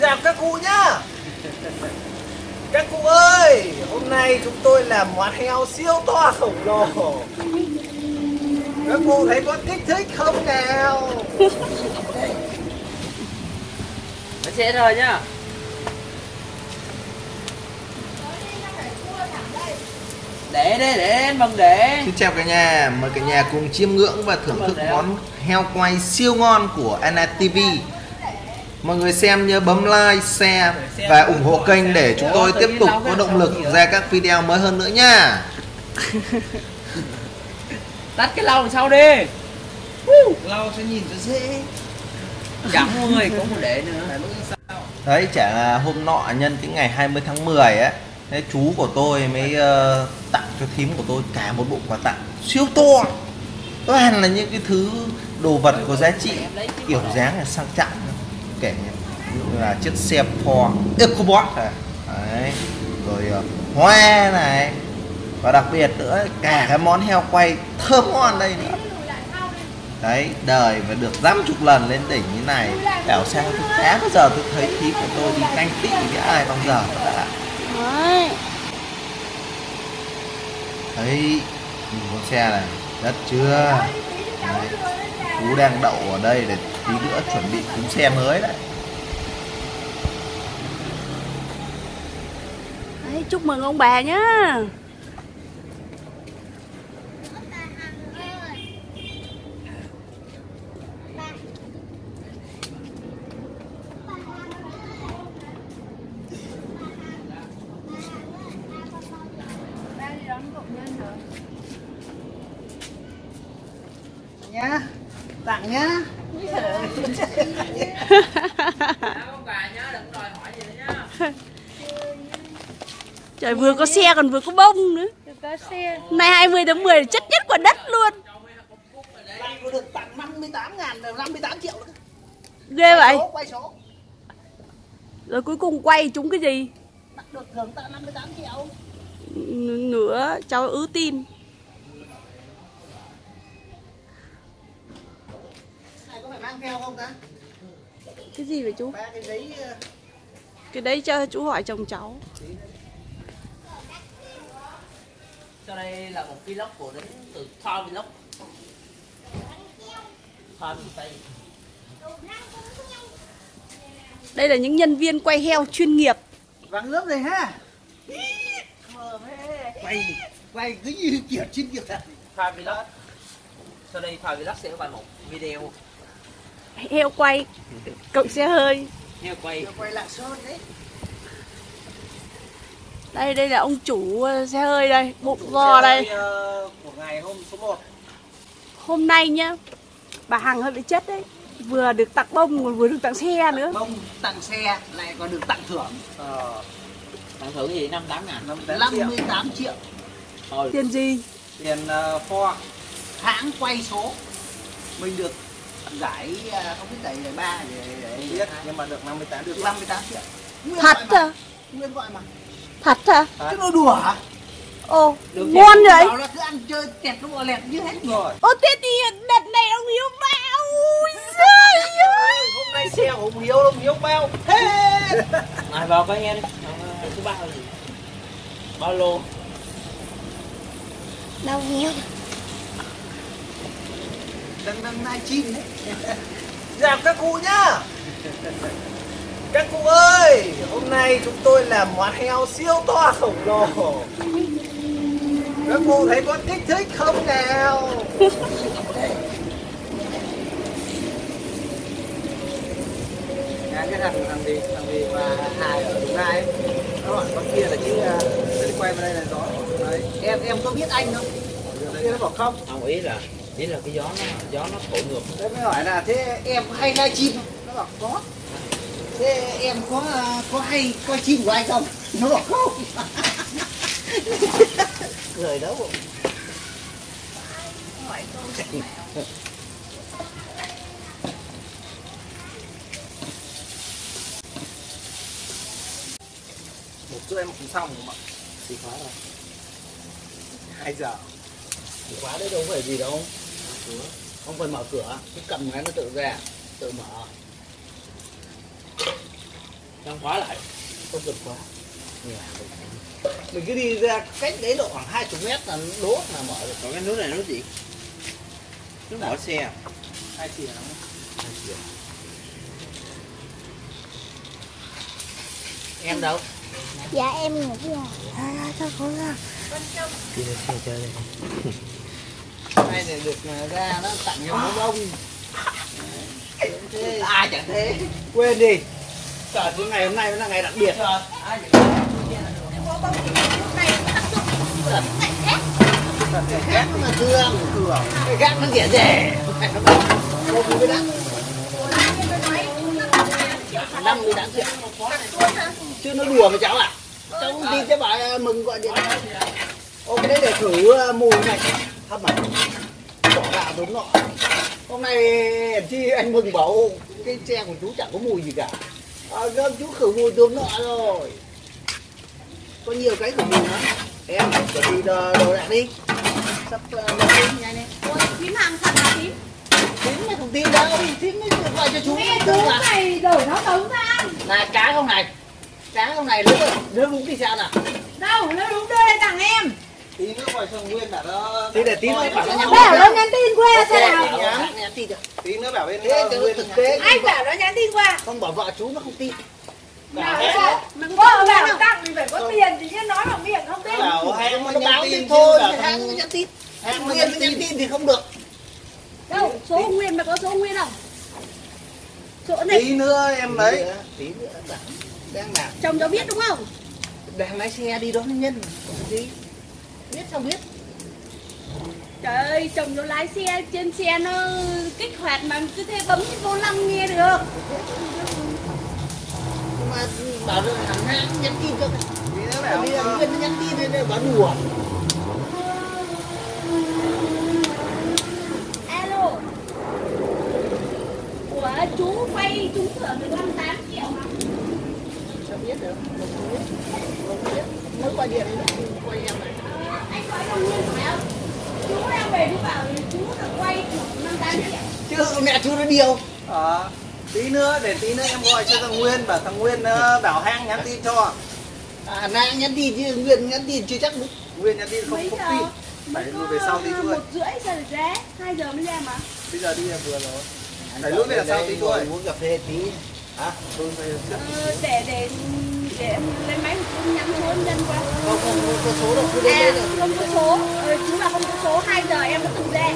Dạo các cụ nhá. Các cụ ơi, hôm nay chúng tôi làm món heo siêu to khổng lồ. Các cụ thấy có kích thích không nào? Nó chết rồi nhá. Để em bằng để. Xin chào cả nhà, mời cả nhà cùng chiêm ngưỡng và thưởng thức món heo quay siêu ngon của Anna TV. Mọi người xem nhớ bấm like, share và ủng hộ kênh để chúng tôi tiếp tục có động lực ra các video mới hơn nữa nha. Tắt cái lau sau đi. Lau sẽ nhìn cho dễ. Chẳng mọi người cũng không để nữa. Đấy, chả là hôm nọ nhân cái ngày 20 tháng 10 ấy. Đấy, chú của tôi mới tặng cho thím của tôi cả một bộ quà tặng siêu to, toàn là những cái thứ đồ vật có giá trị, kiểu dáng là sang trọng, kể như là chiếc xe Ford EcoSport này, đấy, rồi hoa này, và đặc biệt nữa cả cái món heo quay thơm ngon đây nữa. Đấy, đời và được 50 lần lên đỉnh như này, đảo sao tôi đã bao giờ tôi thấy thím của tôi đi canh tị với ai bao giờ đã. Đấy, nhìn con xe này, đất chưa? Đấy, chú đang đậu ở đây để tí nữa chuẩn bị cúng xe mới đấy. Đấy, chúc mừng ông bà nhá. Nhá, tặng nhá. Trời, vừa có xe còn vừa có bông nữa. Nay 20 tháng 10 chất nhất quả đất luôn. Có được tặng 58 triệu. Ghê vậy. Rồi cuối cùng quay chúng cái gì? Được thưởng tặng 58 triệu. Nữa cháu ứ tin. Mang theo không ta? Cái gì vậy chú? Ba cái giấy. Cái đấy cho chú hỏi chồng cháu. Sau đây là một vlog của đến từ Tha Vluc. Đây là những nhân viên quay heo chuyên nghiệp. Vắng lớp này ha. Quay cứ như kiểu chuyên nghiệp thật. Tha Vluc. Sau đây Tha Vluc sẽ quay một video heo quay cộng xe hơi, heo quay Lạng Sơn đấy. Đây là ông chủ xe hơi đây, bụng gò đây của ngày hôm số 1. Hôm nay nhá, bà Hằng hơi bị chết đấy, vừa được tặng bông còn vừa được tặng xe nữa. Bông, tặng xe lại còn được tặng thưởng. Tặng thưởng gì? 58 triệu. Rồi. Tiền gì? Tiền Ford, hãng quay số. Mình được giải không biết giải 3 để nhưng mà được 58 triệu. Thật à? Nguyên gọi mà. Thật à? Chứ nó đùa hả? Ồ, ngon rồi. Bảo là cứ ăn chơi tẹt nó bò lẹt như hết rồi. Ô thế thì đợt này ông Hiếu bao. Hôm nay xe của ông Hiếu bao hết. Này vào các anh em, thứ ba gì? Bao lô. Đâu Hiếu. Đang nai chim đấy. Chào các cụ nhá. Các cụ ơi, hôm nay chúng tôi làm món heo siêu to khổng lồ. Các cụ thấy có kích thích không nào? Cái thằng gì mà hài ở Đồng Nai, nó hỏi con kia là chứ quay vào đây là gió. Em có biết anh không? Con kia nó bảo không. Không, ý là cái gió nó thổi ngược. Thế mới hỏi là thế em hay lai chim không? Nó bảo có. Thế em có hay coi chim của anh không? Nó bảo không. Người đó bộ. Hỏi câu mẹo. Một chút em cũng xong rồi mà. Thì khóa rồi. 2 giờ. Thì khóa đấy đâu phải gì đâu. Không phải mở cửa, cứ cầm cái nó tự ra, tự mở. Đang khóa lại, không được khóa. Mình cứ đi ra cách đấy độ khoảng 20 mét là đốt là mở được. Còn cái nút này nó gì? Nó mở xe. 2 chìa lắm. 2 chìa. Em đâu? Dạ em ngủ rồi. À, sao không ra? Đi ra xe chơi đây. Nay này được ra nó tặng cho bố ông. Thế. Ai chẳng thế. Quên đi. Trời, cái ngày hôm nay là ngày đặc biệt. Ai chẳng thế. Gác nó là thương, gác nó rẻ rẻ. Đâu cũng biết đắng. Năm người đáng chuyện. Chứ nó đùa với cháu à? Cháu không tin chứ bà mừng gọi điện. Ôm cái đấy để thử mùi này. Hấp mà. Bỏ gạo đúng nọ. Hôm nay chi anh Mừng bảo cái xe của chú chẳng có mùi gì cả. Gâm chú khử mùi đúng nọ rồi. Có nhiều cái khử mùi lắm. Em chuẩn bị đồ đạc đi. Sắp lên nhanh lên. Ôi, thím hàng thật là thím. Thím này không tin đâu, thím mới gọi cho chú. Nghe chú này đổi nó tống ra ăn. Này, cá không này. Cá không này, nếu đúng thì sao nào? Đâu, nếu đúng đưa lên tặng em. Tí nữa gọi xong Nguyên bảo nó... Tí để tí nữa bảo nó... Bảo nó nhắn tin qua xem nào. Nhắn tin được. Tí nữa bảo bên Nguyên thực tế. Anh bảo nó nhắn tin qua. Không bảo vợ chú nó không tin. Nào sao? Mình có bảo tặng thì phải có tiền thì chứ nói bằng miệng không tin. Bảo hãng nó nhắn tin thôi, hãng nó nhắn tin. Hãng Nguyên nó nhắn tin thì không được. Đâu, số Nguyên mà có số Nguyên không? Chỗ này. Tí nữa em lấy. Tí nữa đang làm. Chồng cháu biết đúng không? Đang lái xe đi đó nhân. Gì? Biết sao biết? Trời ơi, chồng nó lái xe, trên xe nó kích hoạt mà cứ thế bấm vô lăng nghe được. Mà bảo được hàng hãng nhắn tin cho cả. Bây giờ Nguyên nó nhắn tin lên đây bảo đùa. Alo. Ủa chú quay trúng thưởng được 58 triệu mà. Sao biết được? Không biết. Mới qua điện quay em này. Anh có đồng nghiệp phải không? Chú đang về đi bảo chú được quay trúng 58 triệu. Chứ mẹ chú nó điều. Tí nữa để tí nữa em gọi cho thằng Nguyên bảo thằng Nguyên bảo hang nhắn tin cho. À nay nhắn tin chứ Nguyên nhắn tin chưa chắc đúng. Nguyên nhắn tin không tin. Phải đến về sau tí thôi. 1:30 giờ rẽ, 2 giờ mới ra mà. Bây giờ đi là vừa rồi. Phải lúc về là sau tí thôi. Uống cà phê tí. Hả? Để em lên máy cũng nhắn số nhân qua. Không có số đâu, cứ đến đây rồi. Không có số. Chú là không có số, 2 giờ em mới tự ra.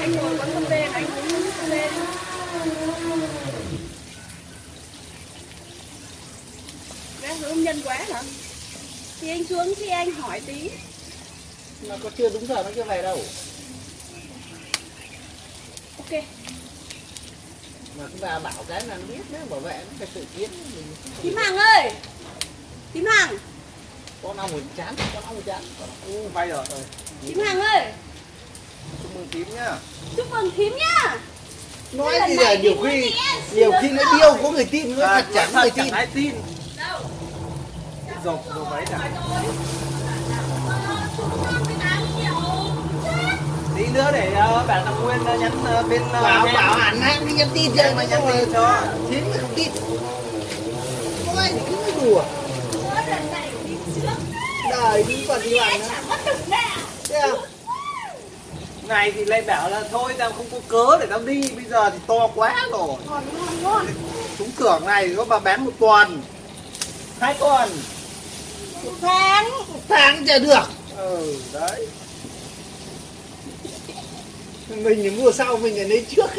Anh ngồi quán cà phê này anh uống cà phê. Gác với ông nhân quá hả? Thì anh xuống thì anh hỏi tí. Mà có chưa đúng giờ nó chưa về đâu. Ok. Mà chúng ta bảo cái là nó biết đấy, bảo vệ nó phải tự biết. Tím Hằng ơi! Tím Hằng! Con ông chán. Vay rồi. Tím Hằng ơi! Chúc mừng Tím nhá. Chúc mừng Tím nhá. Nói gì là nhiều khi nó điêu có người tin nó thật chẳng người tin. Ai tin? Đâu? Dọc váy cả. Tí nữa để bạn thằng Nguyên nhắn bên bảo hẳn hãng đi nhắn tin cho mà nhắn tin cho. Chín mới không tin. Có ai thì cứ mới đùa. Đời đi còn gì bạn nữa. Thế à? Ngày thì lại bảo là thôi tao không có cớ để tao đi, bây giờ thì to quá rồi. Ngon. Trúng thưởng này có bà bán 1 tuần. 2 tuần. 1 tháng. 1 tháng chả được. Ừ, đấy. Mình thì mua sau, mình thì lấy trước.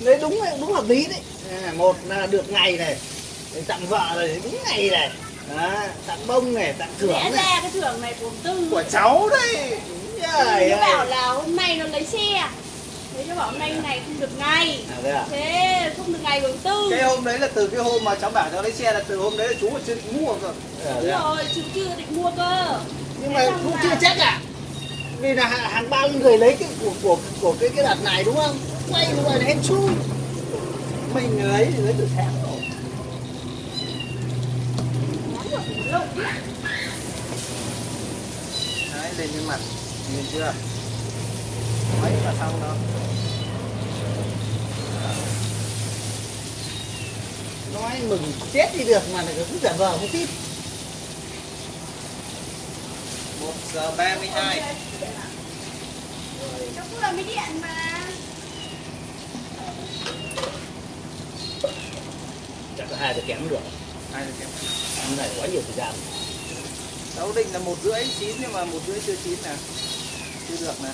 Lấy đúng hợp lý đấy. Một là được ngày này. Tặng vợ rồi đúng ngày này. À, tặng bông này, tặng thưởng này. Lẽ ra cái thưởng này của Tư. Của cháu đấy. Nó bảo là hôm nay nó lấy xe. Thế nó bảo hôm nay này không được ngày. Thế không được ngày hưởng Tư. Cái hôm đấy là từ cái hôm mà cháu bảo cháu lấy xe là từ hôm đấy là chú chưa định mua cơ. Đúng rồi, chú chưa định mua cơ. Nhưng mà cũng chưa chắc à. Vì là hàng bao người lấy cái của cái đợt này đúng không? Quay rồi là hết xu. Mình lấy thì lấy từ tháng rồi. Đấy, lên trên mặt. Nhìn chưa? Mấy là xong đâu. nói mừng chết đi được mà cứ giả vờ không tin. 1:32. Nó cũng là máy điện mà. Chắc là 2 giờ kém được. 2 giờ kém. Ăn này quá nhiều thời gian. 6 định là 1:30 chín nhưng mà 1:30 chưa chín nè. Chưa được nè.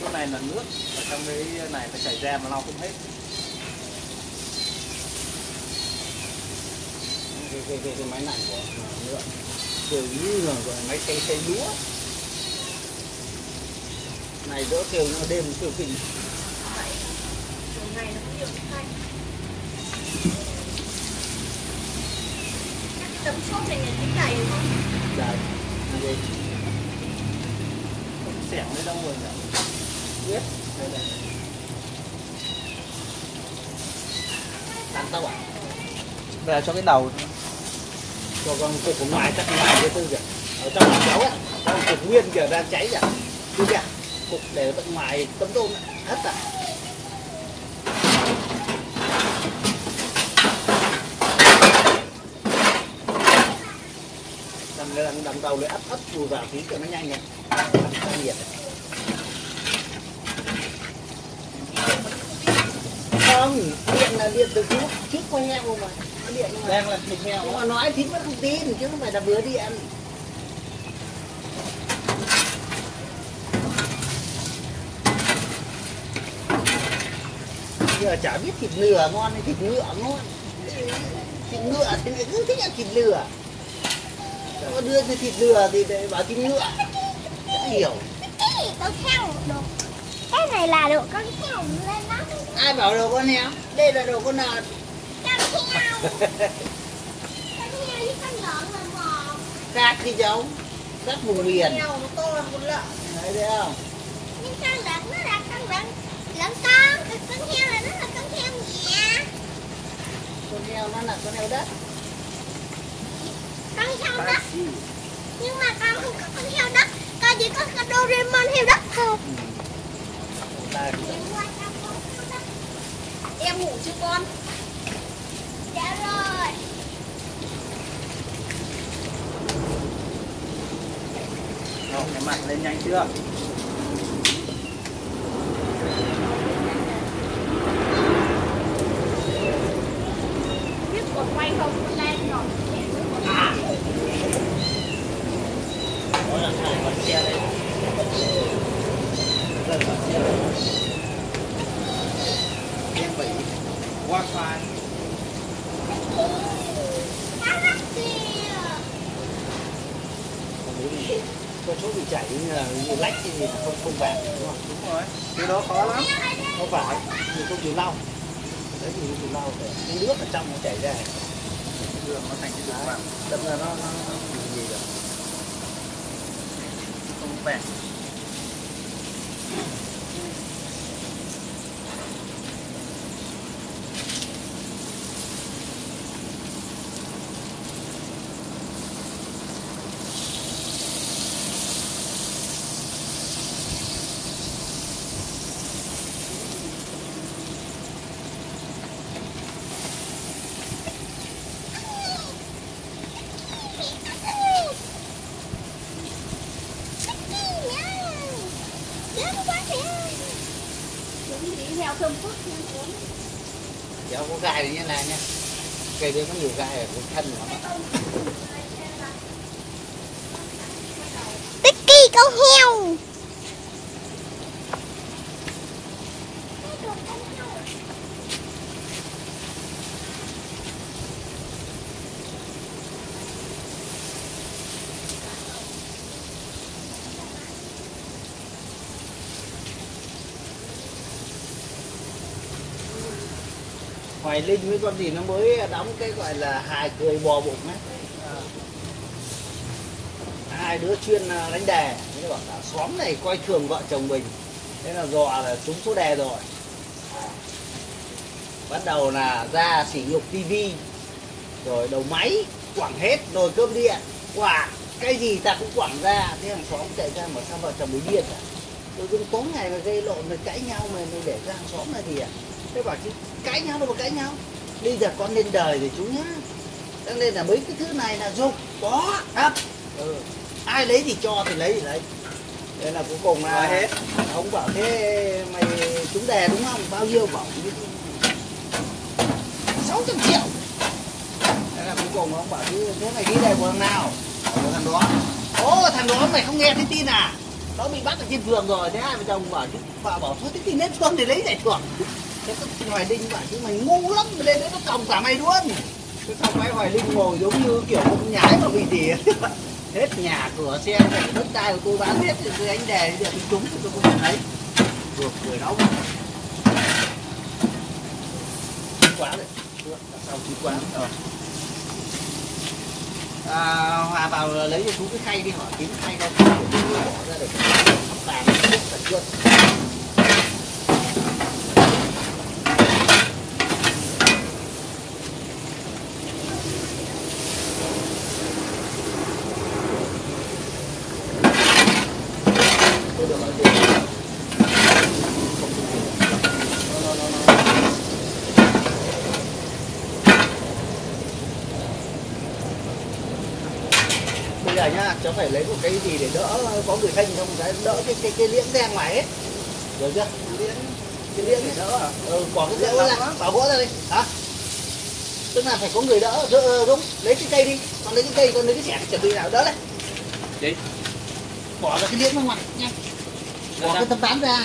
Chỗ này là nước và trong cái này nó chảy ra mà lau không hết. Cái máy lạnh của nữa. Kiểu như là máy xay lúa. Này đỡ kêu nó đêm kêu kinh. Này nó cũng nhiều xanh. Các cái tấm xốp này là tính đầy không? Đầy. Đây. Không xẻng đấy đâu rồi nhỉ? Biết. Đây này. Tán tao à? Đây là cho cái đầu. Cho con cục ở ngoài chắc ngoài cái tư kìa. Ở trong là cháu ấy. Trong cục nguyên kìa đang cháy kìa. Tư kìa. Cục để ở tận ngoài tấm tôm ấy. Hết à. Đằng đầu để ấp vừa vào tí cho nó nhanh này. Đằng nhiệt này. Không, điện là điện từ trước quay heo mà. Điện mà. Đang là thịt heo. Nhưng mà nói thính vẫn không tin chứ không phải là bữa điện. Giờ chả biết thịt lừa ngon hay thịt ngựa ngon. Thịt ngựa thì cứ thích ăn thịt lừa. Nó đưa cái thịt dừa thì để bảo thịt ngựa. Đã hiểu. Con heo đồ. Cái này là đồ con heo lên đó. Ai bảo đồ con heo? Đây là đồ con nợn. Con heo. Con heo với con lợn là mò. Khác đi cháu. Khác vùng miền. Con heo nó to là con lợn. Đấy thấy không? Nhưng con lợn nó là con lợn. Lợn con. Con heo là nó là con heo nhẹ. Con heo nó là con heo đất. Con heo đất. Nhưng mà con không có con heo đất. Con chỉ có con Doraemon heo đất thôi. Em ngủ chưa con? Dạ rồi. Rồi, cái mặt lên nhanh chưa? Biết còn quay không? Con lên rồi. Em bị quá khoai. Con số bị chảy như lách thì không vàng đúng không? Đúng rồi. Cái đó khó lắm. Không phải, mình không chịu lau. Đấy thì không chịu lau rồi. Cái nước ở trong nó chảy ra. Đường nó thành cái đường vàng. Đâm ra nó gì được. Không vàng. Cháu có gai như thế này nha. Cây đấy có nhiều gai ở thân nó. Tiki con heo. Hoài Linh với con gì nó mới đóng cái gọi là hài cười bò bụng ấy. Hai đứa chuyên đánh đề. Thế bảo cả xóm này coi thường vợ chồng mình. Thế là dọa là trúng số đề rồi. Bắt đầu là ra sỉ nhục tivi. Rồi đầu máy quẳng hết, nồi cơm điện quảng, cái gì ta cũng quẳng ra. Thế hàng xóm chạy ra mà sao vợ chồng mình điên à? Tôi cũng tối ngày mà gây lộn, rồi cãi nhau mà để ra hàng xóm này thì à? Thế bảo chứ cãi nhau đâu mà cãi nhau. Bây giờ con lên đời rồi chú nhá. Cho nên là mấy cái thứ này là dục có thật. Ai lấy thì cho thì lấy thì lấy. Đây là cuối cùng là hết. Ông bảo thế mày trúng đề đúng không? Bao nhiêu bảo 600 triệu. Đây là cuối cùng ông bảo thế mày ghi đề của thằng nào? Của thằng đó. Ô thằng đó mày không nghe thấy tin à? Nó bị bắt ở trên phường rồi. Thế hai vợ chồng bảo chứ bà bảo thôi thế thì lên phường để lấy giải thưởng. Thế cái Hoài Linh bảo chứ mày ngu lắm, lên đấy nó còng cả mày luôn. Thế xong cái Hoài Linh ngồi giống như kiểu con nhái mà bị gì hết, nhà cửa xe này đất đai của tôi bán hết rồi, tôi đánh đề bây giờ tôi trúng thì tôi không thấy được người đó quá đấy. Sau chú quá rồi Hòa vào lấy cho chú cái khay đi, họ kiếm khay đâu bỏ ra được bàn thật luôn. Bây giờ nhá, cháu phải lấy một cái gì để đỡ có người thanh không, đỡ cái liễng đen ngoài ấy, được chưa? Cái liễng để đỡ à? Ừ, có cái liễng ra, bảo gỗ ra đi, hả? Tức là phải có người đỡ, đúng, lấy cái cây đi, con lấy cái cây, con lấy cái xẻng, chuẩn bị nào đỡ đấy. Đấy. Bỏ ra cái liễng ra ngoài, nhanh. Bỏ cái tấm ván ra,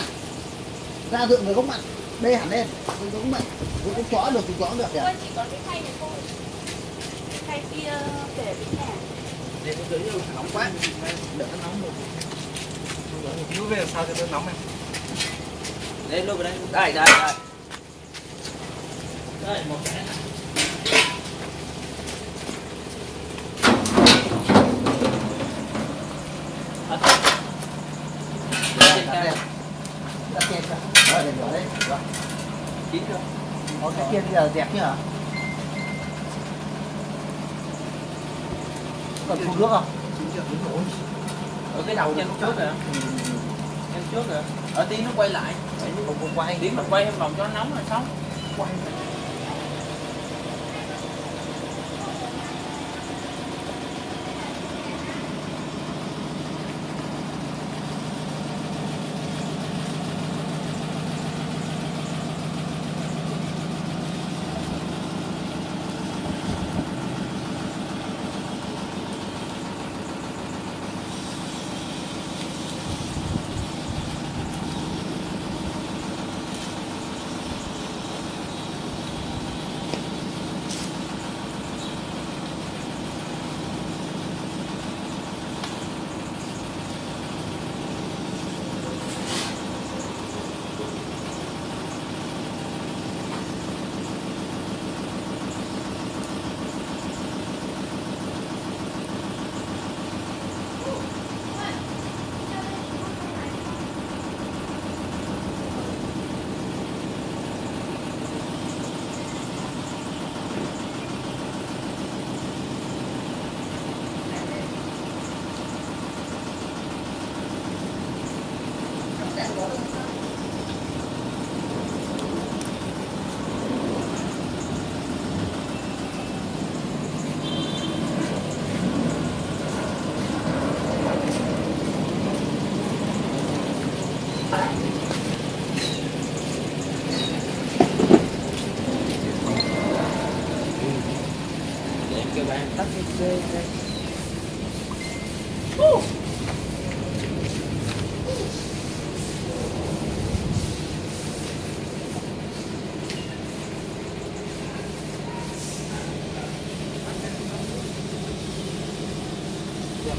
ra dựng người góc mặt, đây hẳn lên, người góc mặt, người góc chó được thì chó được nhỉ? Ôi, chỉ có cái khay này thôi, cái khay kia để bên nhà. Để tôi dưới nóng quá, đỡ nóng một chút. Về sao cho tôi nóng này. Đấy lôi vào đây. Đây. Đây một cái. Đặt đây. Kín chưa? Có cái kia bây giờ dẹp chưa hả? Còn phun nước không? Ở cái đầu nhanh trước rồi. Ở tí nó quay lại. Tí mà quay thêm vòng cho nó nóng rồi xong.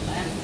Thank you.